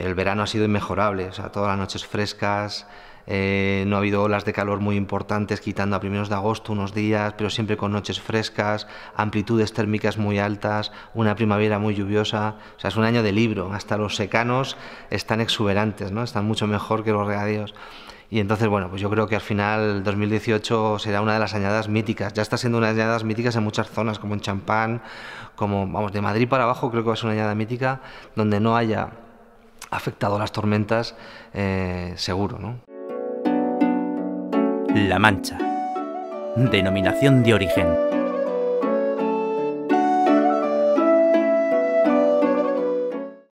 Pero el verano ha sido inmejorable, o sea, todas las noches frescas, no ha habido olas de calor muy importantes, quitando a primeros de agosto unos días, pero siempre con noches frescas, amplitudes térmicas muy altas, una primavera muy lluviosa. O sea, es un año de libro, hasta los secanos están exuberantes, ¿no? Están mucho mejor que los regadíos. Y entonces, bueno, pues yo creo que al final 2018 será una de las añadas míticas. Ya está siendo unas añadas míticas en muchas zonas, como en Champán, como, vamos, de Madrid para abajo creo que va a ser una añada mítica donde no haya afectado a las tormentas, seguro, ¿no? La Mancha. Denominación de origen.